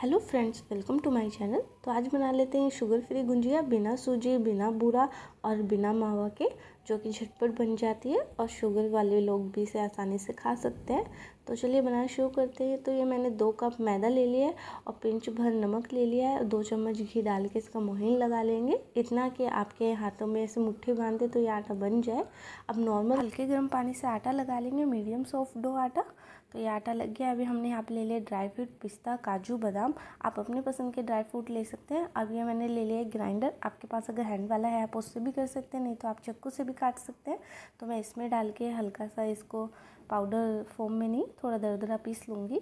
Hello friends, welcome to my channel. तो आज बना लेते हैं शुगर फ्री गुंजिया बिना सूजी, बिना बूरा और बिना मावा के, जो कि झटपट बन जाती है और शुगर वाले लोग भी इसे आसानी से खा सकते हैं। तो चलिए बनाना शुरू करते हैं। तो ये मैंने 2 कप मैदा ले लिया है और पिंच भर नमक ले लिया है और 2 चम्मच घी डाल के इसका मोहन लगा लेंगे, इतना कि आपके हाथों में ऐसे मुट्ठी बांधते तो ये आटा बन जाए। अब नॉर्मल हल्के गर्म पानी से आटा लगा लेंगे, मीडियम सॉफ्ट डो आटा। तो ये आटा लग गया। अभी हमने यहाँ पे ले लिया ड्राई फ्रूट, पिस्ता, काजू, बादाम। आप अपने पसंद के ड्राई फ्रूट ले सकते हैं। अब ये मैंने ले लिया ग्राइंडर, आपके पास अगर हैंड वाला है आप उससे भी कर सकते हैं, नहीं तो आप चक्कू से भी काट सकते हैं। तो मैं इसमें डाल के हल्का सा इसको पाउडर फॉर्म में नहीं, थोड़ा दरदरा पीस लूँगी।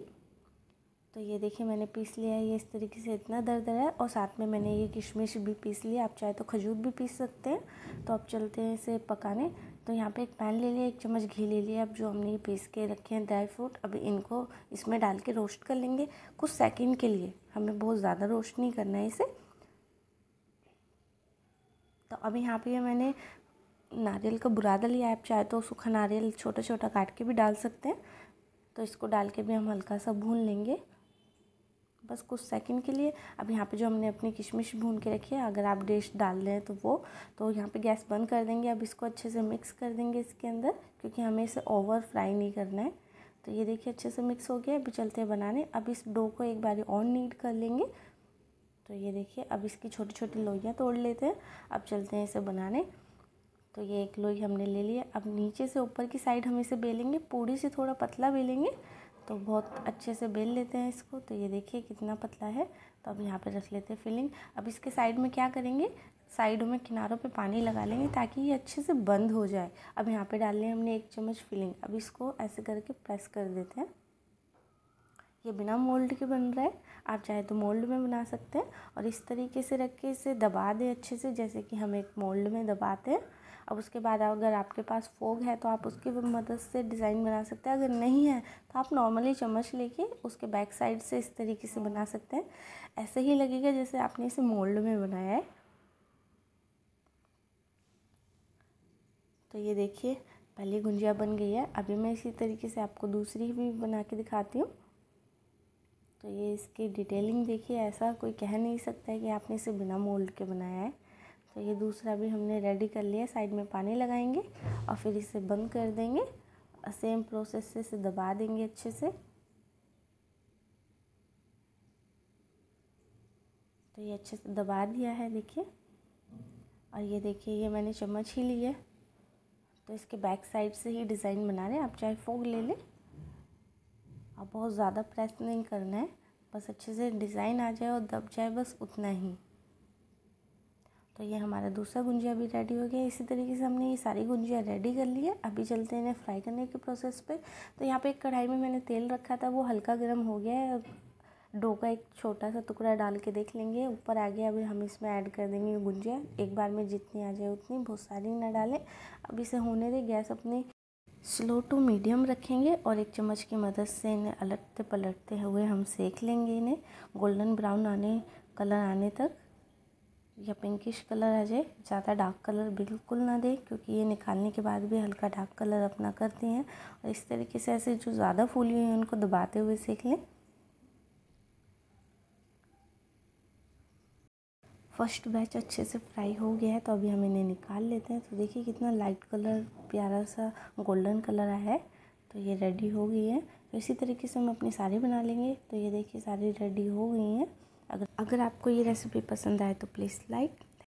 तो ये देखिए मैंने पीस लिया है, ये इस तरीके से इतना दरदरा है। और साथ में मैंने ये किशमिश भी पीस लिया, आप चाहे तो खजूर भी पीस सकते हैं। तो अब चलते हैं इसे पकाने। तो यहाँ पे एक पैन ले लिया, 1 चम्मच घी ले लिया। अब जो हमने ये पीस के रखे हैं ड्राई फ्रूट, अब इनको इसमें डाल के रोस्ट कर लेंगे कुछ सेकंड के लिए, हमें बहुत ज़्यादा रोस्ट नहीं करना है इसे। तो अभी यहाँ पे मैंने नारियल का बुरादा लिया, आप चाहे तो सूखा नारियल छोटा छोटा काट के भी डाल सकते हैं। तो इसको डाल के भी हम हल्का सा भून लेंगे, बस कुछ सेकंड के लिए। अब यहाँ पे जो हमने अपनी किशमिश भून के रखी है, अगर आप ड्रेस डाल रहे हैं तो वो, तो यहाँ पे गैस बंद कर देंगे। अब इसको अच्छे से मिक्स कर देंगे इसके अंदर, क्योंकि हमें इसे ओवर फ्राई नहीं करना है। तो ये देखिए अच्छे से मिक्स हो गया। अभी चलते हैं बनाने। अब इस डो को एक बार और नीट कर लेंगे। तो ये देखिए अब इसकी छोटी छोटी लोइयाँ तोड़ लेते हैं। अब चलते हैं इसे बनाने। तो ये एक लोई हमने ले लिया। अब नीचे से ऊपर की साइड हम इसे बेलेंगे, पूरी से थोड़ा पतला बेलेंगे। तो बहुत अच्छे से बेल लेते हैं इसको। तो ये देखिए कितना पतला है। तो अब यहाँ पे रख लेते हैं फिलिंग। अब इसके साइड में क्या करेंगे, साइडों में किनारों पे पानी लगा लेंगे ताकि ये अच्छे से बंद हो जाए। अब यहाँ पे डाल लें हमने 1 चम्मच फिलिंग। अब इसको ऐसे करके प्रेस कर देते हैं। ये बिना मोल्ड के बन रहा है, आप चाहे तो मोल्ड में बना सकते हैं। और इस तरीके से रख के इसे दबा दें अच्छे से, जैसे कि हम एक मोल्ड में दबाते हैं। अब उसके बाद अगर आपके पास फोग है तो आप उसकी मदद से डिज़ाइन बना सकते हैं, अगर नहीं है तो आप नॉर्मली चम्मच लेके उसके बैक साइड से इस तरीके से बना सकते हैं। ऐसे ही लगेगा जैसे आपने इसे मोल्ड में बनाया है। तो ये देखिए पहली गुंजिया बन गई है। अभी मैं इसी तरीके से आपको दूसरी भी बना के दिखाती हूँ। तो ये इसकी डिटेलिंग देखिए, ऐसा कोई कह नहीं सकता है कि आपने इसे बिना मोल्ड के बनाया है। तो ये दूसरा भी हमने रेडी कर लिया। साइड में पानी लगाएंगे और फिर इसे बंद कर देंगे। सेम प्रोसेस से इसे दबा देंगे अच्छे से। तो ये अच्छे से दबा दिया है देखिए। और ये देखिए ये मैंने चम्मच ही ली है। तो इसके बैक साइड से ही डिज़ाइन बना रहे हैं, आप चाहे फोग ले लें। आप बहुत ज़्यादा प्रेस नहीं करना है, बस अच्छे से डिज़ाइन आ जाए और दब जाए, बस उतना ही। तो ये हमारा दूसरा गुंजिया भी रेडी हो गया। इसी तरीके से हमने ये सारी गुंजिया रेडी कर ली है। अभी चलते हैं इन्हें फ्राई करने के प्रोसेस पे। तो यहाँ पे एक कढ़ाई में मैंने तेल रखा था, वो हल्का गर्म हो गया है। डो का एक छोटा सा टुकड़ा डाल के देख लेंगे, ऊपर आ गया। अभी हम इसमें ऐड कर देंगे गुंजिया, एक बार में जितनी आ जाए उतनी, बहुत सारी ना डालें। अब इसे होने दें। गैस अपनी स्लो टू मीडियम रखेंगे और 1 चम्मच की मदद से इन्हें अलटते पलटते हुए हम सेक लेंगे। इन्हें गोल्डन ब्राउन कलर आने तक या पिंकिश कलर आ जाए, ज़्यादा डार्क कलर बिल्कुल ना दे, क्योंकि ये निकालने के बाद भी हल्का डार्क कलर अपना करती हैं। और इस तरीके से ऐसे जो ज़्यादा फूली हुई हैं उनको दबाते हुए सेक लें। फर्स्ट बैच अच्छे से फ्राई हो गया है, तो अभी हम इन्हें निकाल लेते हैं। तो देखिए कितना लाइट कलर, प्यारा सा गोल्डन कलर आया है। तो ये रेडी हो गई है। तो इसी तरीके से हम अपनी सारी बना लेंगे। तो ये देखिए सारी रेडी हो गई हैं। अगर आपको ये रेसिपी पसंद आए तो प्लीज़ लाइक